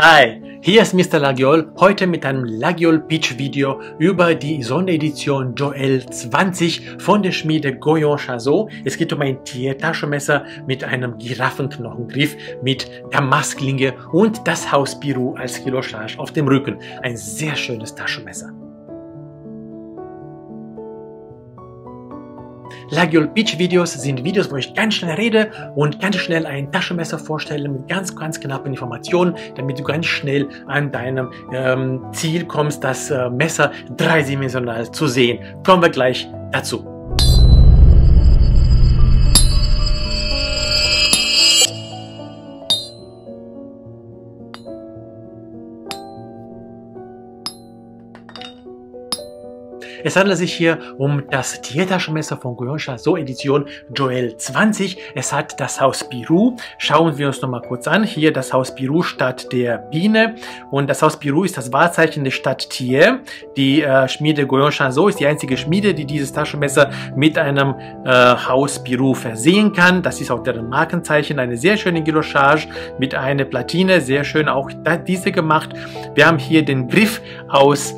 Hi, hier ist Mr. Laguiole, heute mit einem Laguiole Pitch Video über die Sonderedition Joël 20 von der Schmiede Goyon-Chazeau. Es geht um ein Thiers Taschenmesser mit einem Giraffenknochengriff, mit Damastklinge und das Haus Pirou als Girochage auf dem Rücken. Ein sehr schönes Taschenmesser. Laguiole Pitch Videos sind Videos, wo ich ganz schnell rede und ganz schnell ein Taschenmesser vorstelle mit ganz knappen Informationen, damit du ganz schnell an deinem Ziel kommst, das Messer dreidimensional zu sehen. Kommen wir gleich dazu. Es handelt sich hier um das Thiers Taschenmesser von Goyon-Chazeau Edition Joël 20. Es hat das Haus Pirou. Schauen wir uns nochmal kurz an. Hier das Haus Pirou, Stadt der Biene. Und das Haus Pirou ist das Wahrzeichen der Stadt Thiers. Die Schmiede Goyon-Chazeau ist die einzige Schmiede, die dieses Taschenmesser mit einem Haus Pirou versehen kann. Das ist auch deren Markenzeichen. Eine sehr schöne Girochage mit einer Platine. Sehr schön auch diese gemacht. Wir haben hier den Griff aus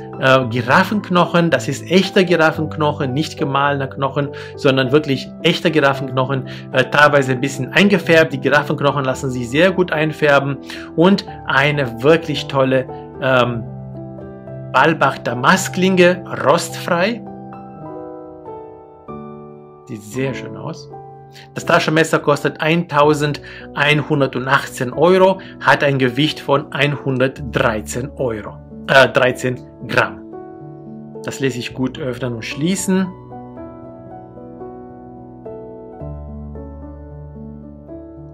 Giraffenknochen. Das ist echter Giraffenknochen, nicht gemahlener Knochen, sondern wirklich echter Giraffenknochen, teilweise ein bisschen eingefärbt. Die Giraffenknochen lassen sich sehr gut einfärben und eine wirklich tolle Ballbach Damastklinge, rostfrei. Sieht sehr schön aus. Das Taschenmesser kostet 1.118 €, hat ein Gewicht von 13 Gramm. Das lässt sich gut öffnen und schließen.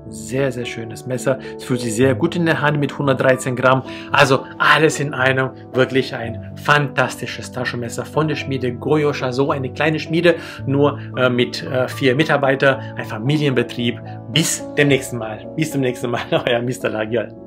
Sehr schönes Messer. Es fühlt sich sehr gut in der Hand mit 113 Gramm. Also alles in einem. Wirklich ein fantastisches Taschenmesser von der Schmiede Goyon-Chazeau. Eine kleine Schmiede, nur mit 4 Mitarbeitern, ein Familienbetrieb. Bis zum nächsten Mal. Euer Mr. Laguiole.